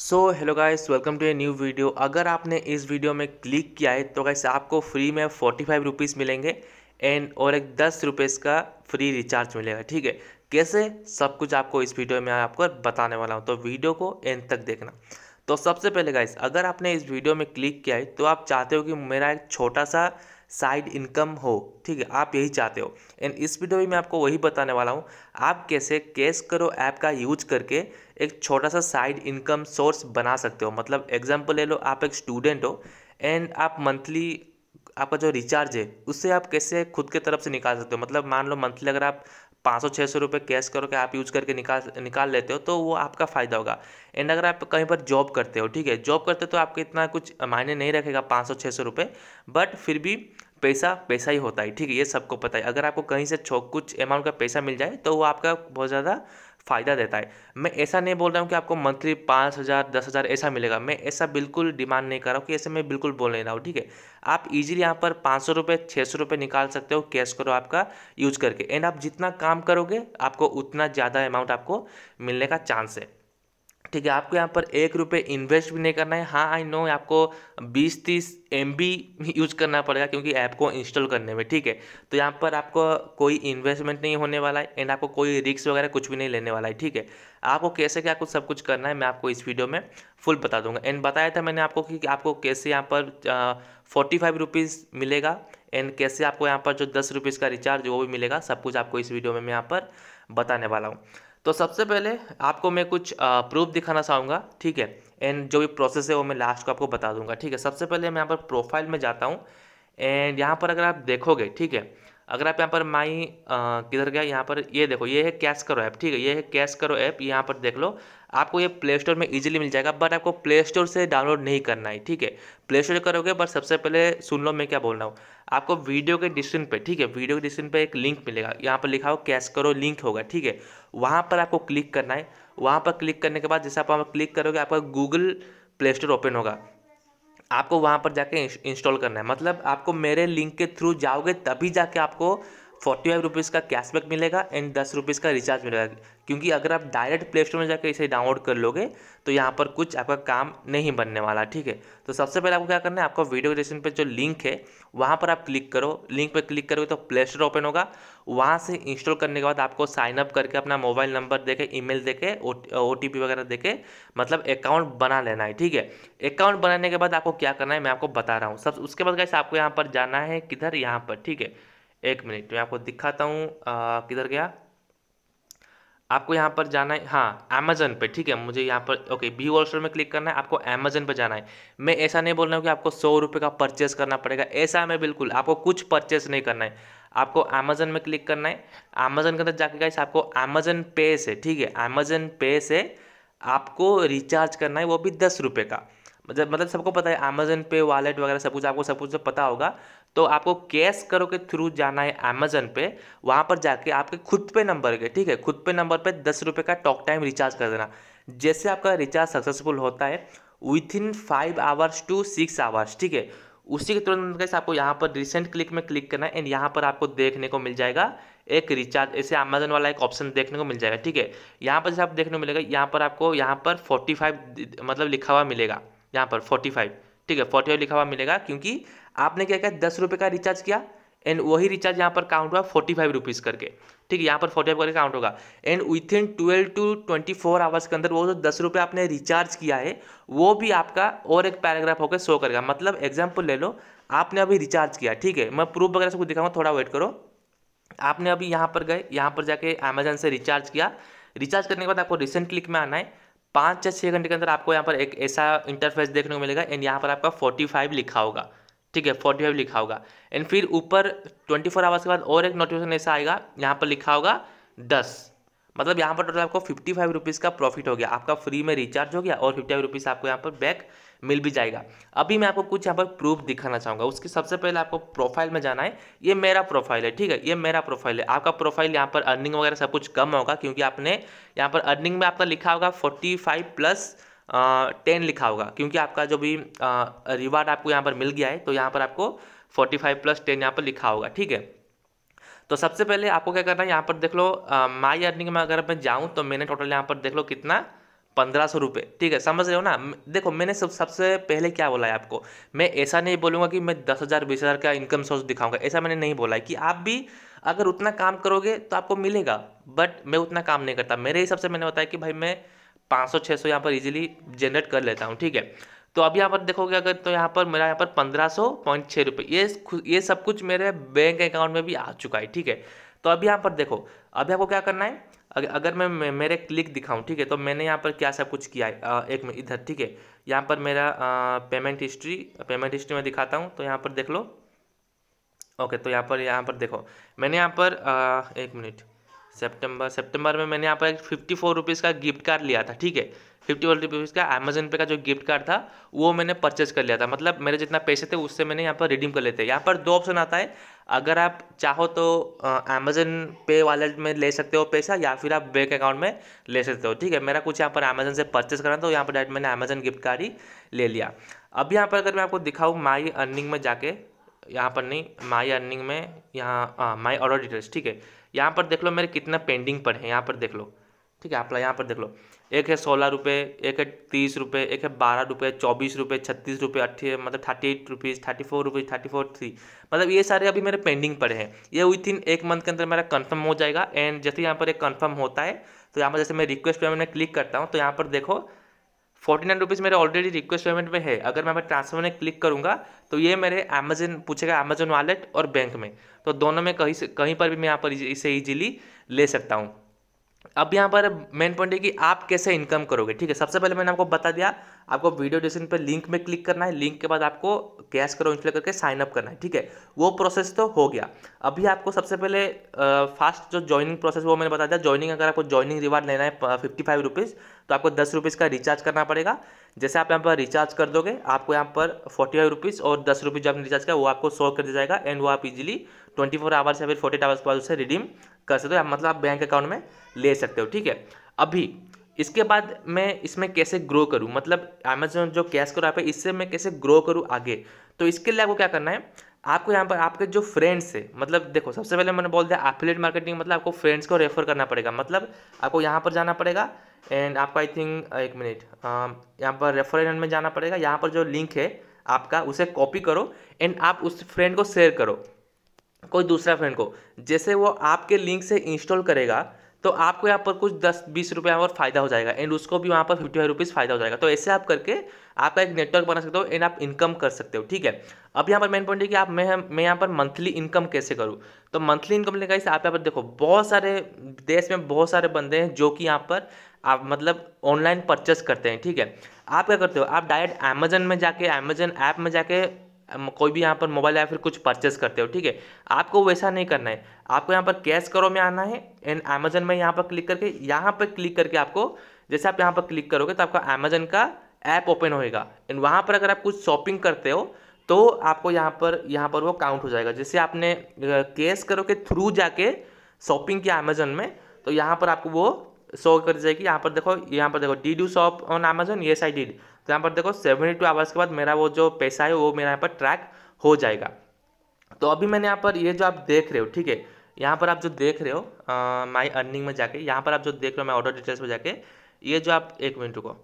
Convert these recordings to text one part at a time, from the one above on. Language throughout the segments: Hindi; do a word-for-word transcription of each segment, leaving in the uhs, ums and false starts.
So hello guys, welcome to a new video. अगर आपने इस वीडियो में क्लिक किया है तो गाइस आपको फ्री में फोर्टी फाइव रुपीज़ मिलेंगे एंड और एक दस रुपीज़ का फ्री रिचार्ज मिलेगा। ठीक है, कैसे सब कुछ आपको इस वीडियो में आपको बताने वाला हूं, तो वीडियो को एंड तक देखना। तो सबसे पहले गाइस अगर आपने इस वीडियो में क्लिक किया है तो आप चाहते हो कि मेरा एक छोटा सा साइड इनकम हो, ठीक है, आप यही चाहते हो। एंड इस वीडियो में मैं आपको वही बताने वाला हूँ, आप कैसे कैशकरो ऐप का यूज करके एक छोटा सा साइड इनकम सोर्स बना सकते हो। मतलब एग्जांपल ले लो, आप एक स्टूडेंट हो एंड आप मंथली आपका जो रिचार्ज है उससे आप कैसे खुद के तरफ से निकाल सकते हो। मतलब मान लो मंथली अगर आप पाँच सौ छः सौ रुपये कैश करो के आप यूज़ करके निकाल निकाल लेते हो तो वो आपका फ़ायदा होगा। एंड अगर आप कहीं पर जॉब करते हो, ठीक है, जॉब करते हो तो आपको इतना कुछ मायने नहीं रखेगा पाँच सौ छः सौ रुपये, बट फिर भी पैसा पैसा ही होता है। ठीक है, ये सबको पता है। अगर आपको कहीं से कुछ अमाउंट का पैसा मिल जाए तो वो आपका बहुत ज़्यादा फ़ायदा देता है। मैं ऐसा नहीं बोल रहा हूँ कि आपको मंथली पाँच हज़ार दस हज़ार ऐसा मिलेगा, मैं ऐसा बिल्कुल डिमांड नहीं कर रहा हूँ कि ऐसे मैं बिल्कुल बोल नहीं रहा हूँ। ठीक है, आप इजीली यहाँ पर पाँच सौ रुपये छः सौ रुपये निकाल सकते हो कैश करो आपका यूज करके। एंड आप जितना काम करोगे आपको उतना ज़्यादा अमाउंट आपको मिलने का चांस है। ठीक है, आपको यहाँ पर एक रुपये इन्वेस्ट भी नहीं करना है। हाँ, आई नो आपको बीस तीस एम बी यूज करना पड़ेगा क्योंकि ऐप को इंस्टॉल करने में। ठीक है, तो यहाँ पर आपको कोई इन्वेस्टमेंट नहीं होने वाला है एंड आपको कोई रिस्क वगैरह कुछ भी नहीं लेने वाला है। ठीक है, आपको कैसे क्या कुछ सब कुछ करना है मैं आपको इस वीडियो में फुल बता दूंगा। एंड बताया था मैंने आपको कि आपको कैसे यहाँ पर फोर्टी फाइव रुपीज़ मिलेगा एंड कैसे आपको यहाँ पर जो दस रुपीज़ का रिचार्ज वो भी मिलेगा। सब कुछ आपको इस वीडियो में मैं यहाँ पर बताने वाला हूँ। तो सबसे पहले आपको मैं कुछ प्रूफ दिखाना चाहूँगा, ठीक है, एंड जो भी प्रोसेस है वो मैं लास्ट को आपको बता दूंगा। ठीक है, सबसे पहले मैं यहाँ पर प्रोफाइल में जाता हूँ एंड यहाँ पर अगर आप देखोगे, ठीक है, अगर आप यहाँ पर माई किधर गया, यहाँ पर ये देखो, ये है कैशकरो ऐप। ठीक है, ये है कैशकरो ऐप, यहाँ पर देख लो, आपको ये प्ले स्टोर में इजीली मिल जाएगा, बट आपको प्ले स्टोर से डाउनलोड नहीं करना है। ठीक है, प्ले स्टोर करोगे, बट सबसे पहले सुन लो मैं क्या बोल रहा हूँ। आपको वीडियो के डिस्क्रिप्शन पे, ठीक है, वीडियो के डिस्क्रिप्शन पे एक लिंक मिलेगा, यहाँ पर लिखा हो कैशकरो लिंक होगा। ठीक है, वहाँ पर आपको क्लिक करना है। वहाँ पर क्लिक करने के बाद जैसे आप वहाँ पर क्लिक करोगे आपका गूगल प्ले स्टोर ओपन होगा, आपको वहाँ पर जाके इंस्टॉल करना है। मतलब आपको मेरे लिंक के थ्रू जाओगे तभी जाके आपको फोर्टी फाइव रुपीज़ का कैशबैक मिलेगा एंड दस रुपीज़ का रिचार्ज मिलेगा, क्योंकि अगर आप डायरेक्ट प्ले स्टोर में जाके इसे डाउनलोड कर लोगे तो यहाँ पर कुछ आपका काम नहीं बनने वाला। ठीक है, तो सबसे पहले आपको क्या करना है, आपको वीडियो डिस्क्रिप्शन पे जो लिंक है वहाँ पर आप क्लिक करो। लिंक पे क्लिक करोगे तो प्ले स्टोर ओपन होगा, वहाँ से इंस्टॉल करने के बाद आपको साइन अप करके अपना मोबाइल नंबर देके, ईमेल देके, ओ टी पी वगैरह देके मतलब अकाउंट बना लेना है। ठीक है, अकाउंट बनाने के बाद आपको क्या करना है मैं आपको बता रहा हूँ। सब उसके बाद कैसे आपको यहाँ पर जाना है, किधर, यहाँ पर, ठीक है, एक मिनट मैं आपको दिखाता हूँ किधर गया। आपको यहाँ पर जाना है, हाँ, अमेजन पे। ठीक है, मुझे यहाँ पर ओके बी ऑल स्टोर में क्लिक करना है, आपको अमेजन पे जाना है। मैं ऐसा नहीं बोल रहा हूँ कि आपको सौ रुपये का परचेस करना पड़ेगा, ऐसा मैं बिल्कुल, आपको कुछ परचेस नहीं करना है। आपको अमेजन में क्लिक करना है, अमेजन के अंदर जाके गाइस आपको अमेजन पे से, ठीक है, अमेजन पे से आपको रिचार्ज करना है, वो भी दस रुपये का। मतलब मतलब सबको पता है अमेजन पे, वॉलेट वगैरह सब कुछ आपको सब कुछ पता होगा। तो आपको कैश करो के थ्रू जाना है अमेजन पे, वहाँ पर जाके आपके खुद पे नंबर के, ठीक है, खुद पे नंबर पे दस रुपये का टॉक टाइम रिचार्ज कर देना। जैसे आपका रिचार्ज सक्सेसफुल होता है within five hours to six hours, ठीक है, उसी के तुरंत आपको यहाँ पर रिसेंट क्लिक में क्लिक करना है एंड यहाँ पर आपको देखने को मिल जाएगा एक रिचार्ज, ऐसे अमेजन वाला एक ऑप्शन देखने को मिल जाएगा। ठीक है, यहाँ पर जैसे आप देखने को मिलेगा, यहाँ पर आपको यहाँ पर फोर्टी फाइव मतलब लिखा हुआ मिलेगा, यहाँ पर फोर्टी फाइव, ठीक है, फोर्टी फाइव लिखा हुआ मिलेगा, क्योंकि आपने क्या किया, दस रुपये का रिचार्ज किया एंड वही रिचार्ज यहाँ पर काउंट हुआ फोर्टी फाइव रुपीज़ करके। ठीक है, यहाँ पर फोर्टी फाइव करके काउंट होगा and within twelve to twenty four hours के अंदर वो जो दस रुपये आपने रिचार्ज किया है वो भी आपका और एक पैराग्राफ होकर शो करेगा। मतलब एग्जाम्पल ले लो, आपने अभी रिचार्ज किया, ठीक है, मैं प्रूफ वगैरह सबको दिखाऊंगा, थोड़ा वेट करो। आपने अभी यहाँ पर गए, यहाँ पर जाके अमेजन से रिचार्ज किया, रिचार्ज करने के बाद आपको रिसेंट क्लिक में आना है। पाँच या छः घंटे के अंदर आपको यहाँ पर एक ऐसा इंटरफेस देखने को मिलेगा एंड यहाँ पर आपका फोर्टी फाइव लिखा होगा, ठीक है, फोर्टी फाइव लिखा होगा एंड फिर ऊपर ट्वेंटी फोर आवर्स के बाद और एक नोटिफिकेशन ऐसा आएगा, यहाँ पर लिखा होगा दस। मतलब यहाँ पर टोटल आपको फिफ्टी फाइव रुपीज़ का प्रॉफिट हो गया, आपका फ्री में रिचार्ज हो गया और फिफ्टी फाइव रुपीज़ आपको यहाँ पर बैक मिल भी जाएगा। अभी मैं आपको कुछ यहाँ पर प्रूफ दिखाना चाहूँगा। उसके सबसे पहले आपको प्रोफाइल में जाना है, ये मेरा प्रोफाइल है, ठीक है, ये मेरा प्रोफाइल है। आपका प्रोफाइल यहाँ पर अर्निंग वगैरह सब कुछ कम होगा, क्योंकि आपने यहाँ पर अर्निंग में आपका लिखा होगा फोर्टी फाइव प्लस टेन लिखा होगा, क्योंकि आपका जो भी रिवार्ड आपको यहाँ पर मिल गया है तो यहाँ पर आपको फोर्टी फाइव प्लस टेन यहाँ पर लिखा होगा। ठीक है, तो सबसे पहले आपको क्या करना है, यहाँ पर देख लो माई अर्निंग में अगर मैं जाऊँ तो मैंने टोटल यहाँ पर देख लो कितना पंद्रह सौ रुपये, ठीक है, समझ रहे हो ना। देखो मैंने सब सबसे पहले क्या बोला है आपको, मैं ऐसा नहीं बोलूँगा कि मैं दस हज़ार बीस हज़ार का इनकम सोर्स दिखाऊंगा, ऐसा मैंने नहीं बोला है कि आप भी अगर उतना काम करोगे तो आपको मिलेगा, बट मैं उतना काम नहीं करता। मेरे हिसाब से मैंने बताया कि भाई मैं पाँच सौ छः सौ यहाँ पर ईजिली जनरेट कर लेता हूँ, ठीक है। तो अब यहाँ पर देखोगे अगर, तो यहाँ पर मेरा यहाँ पर पंद्रह सौ पॉइंट छः रुपये ये ये सब कुछ मेरे बैंक अकाउंट में भी आ चुका है, ठीक है। तो अब यहाँ पर देखो, अभी आपको क्या करना है, अगर मैं मेरे क्लिक दिखाऊं, ठीक है, तो मैंने यहाँ पर क्या सब कुछ किया है, एक में इधर, ठीक है, यहाँ पर मेरा पेमेंट हिस्ट्री, पेमेंट हिस्ट्री में दिखाता हूँ, तो यहाँ पर देख लो, ओके। तो यहाँ पर यहाँ पर देखो मैंने यहाँ पर आ, एक मिनट सितंबर सितंबर में मैंने यहाँ पर एक फिफ्टी फोर रुपीज़ का गिफ्ट कार्ड लिया था, ठीक है, फिफ्टी फोर रुपीज़ का अमेजन पे का जो गिफ्ट कार्ड था वो मैंने परचेज कर लिया था, मतलब मेरे जितना पैसे थे उससे मैंने यहाँ पर रिडीम कर लेते हैं। यहाँ पर दो ऑप्शन आता है, अगर आप चाहो तो अमेजन पे वॉलेट में ले सकते हो पैसा, या फिर आप बैंक अकाउंट में ले सकते हो, ठीक है। मेरा कुछ यहाँ पर अमेजन से परचेज करना था, तो यहाँ पर डायरेक्ट मैंने अमेजन गिफ्ट कार्ड ही ले लिया। अब यहाँ पर अगर मैं आपको दिखाऊँ माई अर्निंग में जाके, यहाँ पर नहीं, माई अर्निंग में यहाँ माई ऑर्डर डिटेल्स, ठीक है, यहाँ पर देख लो मेरे कितना पेंडिंग पर है, यहाँ पर देख लो, ठीक है, आप यहाँ पर देख लो, एक है सोलह रुपये, एक है तीस रुपये, एक है बारह रुपये, चौबीस रुपये, छत्तीस रुपये, अट्ठी मतलब thirty eight rupees, thirty four rupees, thirty four three, मतलब ये सारे अभी मेरे पेंडिंग पड़े हैं। ये विथ इन एक मंथ के अंदर मेरा कंफर्म हो जाएगा। एंड जैसे यहाँ पर एक कंफर्म होता है तो यहाँ पर जैसे मैं रिक्वेस्ट पेमेंट में क्लिक करता हूँ, तो यहाँ पर देखो फोर्टी नाइन रुपीज़ मेरे ऑलरेडी रिक्वेस्ट पेमेंट में है। अगर मैं ट्रांसफर में क्लिक करूँगा तो ये मेरे अमेजन पूछेगा, अमेजन वॉलेट और बैंक में, तो दोनों में कहीं से कहीं पर भी मैं यहाँ पर इसे इजीली ले सकता हूँ। अब यहाँ पर मेन पॉइंट है कि आप कैसे इनकम करोगे, ठीक है। सबसे पहले मैंने आपको बता दिया, आपको वीडियो डिस्क्रिप्शन पर लिंक में क्लिक करना है, लिंक के बाद आपको कैशकरो इंस्टॉल करके साइन अप करना है, ठीक है, वो प्रोसेस तो हो गया। अभी आपको सबसे पहले फास्ट जो ज्वाइनिंग प्रोसेस वो मैंने बता दिया। ज्वाइनिंग अगर आपको ज्वाइनिंग रिवार्ड लेना है फिफ्टी फाइव रुपीज़, तो आपको दस रुपीज़ का रिचार्ज करना पड़ेगा। जैसे आप यहाँ पर रिचार्ज कर दोगे, आपको यहाँ पर फोर्टी फाइव रुपीज़ और दस रुपीज़ जो आपने रिचार्ज किया वो आपको शो कर दिया जाएगा। एंड वो आप इजीली ट्वेंटी फोर आवर्स या फिर फोर्टी एट आवर्स बाद उसे रिडीम कर सकते हो, मतलब आप बैंक अकाउंट में ले सकते हो, ठीक है। अभी इसके बाद मैं इसमें कैसे ग्रो करूं, मतलब अमेजोन जो कैशकरो ऐप है इससे मैं कैसे ग्रो करूं आगे, तो इसके लिए आपको क्या करना है, आपको यहाँ पर आपके जो फ्रेंड्स है, मतलब देखो सबसे पहले मैंने बोल दिया एफिलिएट मार्केटिंग, मतलब आपको फ्रेंड्स को रेफर करना पड़ेगा, मतलब आपको यहाँ पर जाना पड़ेगा। एंड आपको आई थिंक एक मिनट यहाँ पर रेफर में जाना पड़ेगा, यहाँ पर जो लिंक है आपका उसे कॉपी करो एंड आप उस फ्रेंड को शेयर करो, कोई दूसरा फ्रेंड को। जैसे वो आपके लिंक से इंस्टॉल करेगा तो आपको यहाँ पर कुछ दस बीस रुपये यहाँ पर फायदा हो जाएगा, एंड उसको भी वहाँ पर फिफ्टी फाइव रुपीज़ फायदा हो जाएगा। तो ऐसे आप करके आपका एक नेटवर्क बना सकते हो एंड आप इनकम कर सकते हो, ठीक है। अब यहाँ पर मेन पॉइंट है कि आप मैं मैं यहाँ पर मंथली इनकम कैसे करूँ, तो मंथली इनकम लेकर इसे आप यहाँ पर देखो, बहुत सारे देश में बहुत सारे बंदे हैं जो कि यहाँ पर आप मतलब ऑनलाइन परचेस करते हैं, ठीक है। आप क्या करते हो, आप डायरेक्ट अमेजन में जाके, अमेजन ऐप में जाके कोई भी यहाँ पर मोबाइल या फिर कुछ परचेस करते हो, ठीक है। आपको वैसा नहीं करना है, आपको यहाँ पर कैशकरो में आना है एंड अमेजन में यहाँ पर क्लिक करके, यहाँ पर क्लिक करके आपको, जैसे आप यहाँ पर क्लिक करोगे तो आपका अमेजन का ऐप ओपन होएगा एंड वहाँ पर अगर आप कुछ शॉपिंग करते हो तो आपको यहाँ पर यहाँ पर वो काउंट हो जाएगा। जैसे आपने कैशकरो के थ्रू जाके शॉपिंग किया अमेजन में, तो यहाँ पर आपको वो शो कर जाएगी। यहाँ पर देखो, यहाँ पर देखो did you shop on Amazon, yes I did, तो यहाँ पर देखो सेवेंटी टू आवर्स के बाद मेरा वो जो पैसा है वो मेरा यहाँ पर ट्रैक हो जाएगा। तो अभी मैंने यहाँ पर ये जो आप देख रहे हो, ठीक है, यहाँ पर आप जो देख रहे हो माई अर्निंग में जाके, यहाँ पर आप जो देख रहे हो माई ऑर्डर डिटेल्स में जाके, ये जो आप एक मिनट को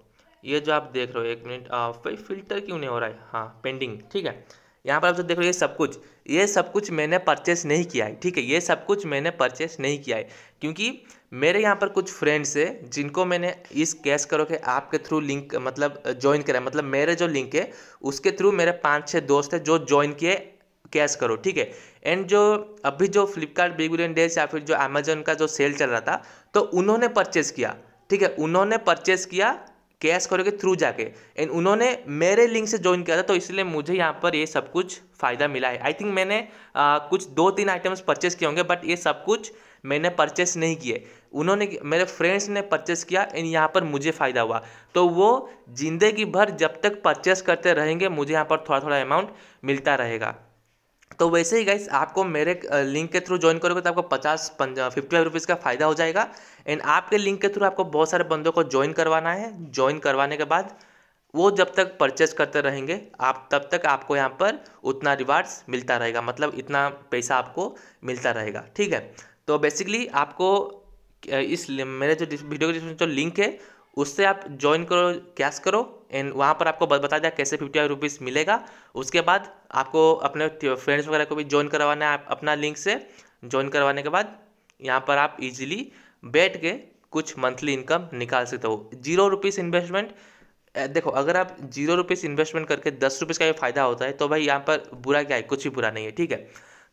ये जो आप देख रहे हो, एक मिनट फिल्टर क्यों नहीं हो रहा है, हाँ पेंडिंग, ठीक है। यहाँ पर आप जो देख रहे हो ये सब कुछ ये सब कुछ मैंने परचेस नहीं किया है, ठीक है, ये सब कुछ मैंने परचेस नहीं किया है क्योंकि मेरे यहाँ पर कुछ फ्रेंड्स है जिनको मैंने इस कैशकरो के ऐप के थ्रू लिंक मतलब ज्वाइन करा, मतलब मेरे जो लिंक है उसके थ्रू मेरे पाँच छः दोस्त है जो ज्वाइन किए कैशकरो, ठीक है। एंड जो अभी जो फ्लिपकार्ट बिग बिलियन डेज या फिर जो अमेजन का जो सेल चल रहा था तो उन्होंने परचेस किया, ठीक है, उन्होंने परचेस किया कैशकरो के थ्रू जाके एंड उन्होंने मेरे लिंक से ज्वाइन किया था, तो इसलिए मुझे यहाँ पर ये सब कुछ फ़ायदा मिला है। आई थिंक मैंने आ, कुछ दो तीन आइटम्स परचेस किए होंगे, बट ये सब कुछ मैंने परचेस नहीं किए, उन्होंने मेरे फ्रेंड्स ने परचेस किया एंड यहाँ पर मुझे फ़ायदा हुआ। तो वो ज़िंदगी भर जब तक परचेस करते रहेंगे मुझे यहाँ पर थोड़ा थोड़ा अमाउंट मिलता रहेगा। तो वैसे ही गाइस, आपको मेरे लिंक के थ्रू ज्वाइन करोगे तो आपको पचास फिफ्टी फाइव रुपीज़ का फ़ायदा हो जाएगा एंड आपके लिंक के थ्रू आपको बहुत सारे बंदों को ज्वाइन करवाना है। ज्वाइन करवाने के बाद वो जब तक परचेस करते रहेंगे आप तब तक आपको यहाँ पर उतना रिवार्ड्स मिलता रहेगा, मतलब इतना पैसा आपको मिलता रहेगा, ठीक है। तो बेसिकली आपको इस मेरे जो वीडियो के जो लिंक है उससे आप ज्वाइन करो, कैश करो, एंड वहाँ पर आपको बता दिया कैसे फिफ्टी रुपीज़ मिलेगा। उसके बाद आपको अपने फ्रेंड्स वगैरह को भी ज्वाइन करवाना है, अपना लिंक से ज्वाइन करवाने के बाद यहाँ पर आप इजीली बैठ के कुछ मंथली इनकम निकाल सकते हो। जीरो रुपीज़ इन्वेस्टमेंट, देखो अगर आप जीरो रुपीज़ इन्वेस्टमेंट करके दस रुपीज़ का भी फायदा होता है तो भाई यहाँ पर बुरा क्या है, कुछ ही बुरा नहीं है, ठीक है।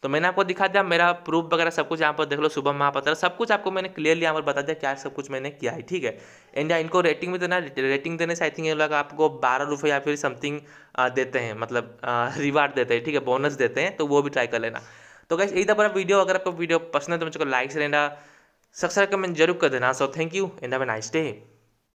तो मैंने आपको दिखा दिया, मेरा प्रूफ वगैरह सब कुछ यहाँ पर देख लो, शुभम महापात्रा, सब कुछ आपको मैंने क्लियरली यहाँ पर बता दिया क्या सब कुछ मैंने किया है, ठीक है। एंड इनको रेटिंग भी देना, रेटिंग देने से आई थिंक ये लोग आपको बारह रुपये या फिर समथिंग देते हैं, मतलब रिवार्ड देते हैं, ठीक है, बोनस देते हैं, तो वो भी ट्राई कर लेना। तो गाइस यही था पूरा वीडियो, अगर आपको वीडियो पसंद है तो मुझे लाइक से लेना, सब्सक्राइब कमेंट जरूर कर देना। So thank you and have a nice day.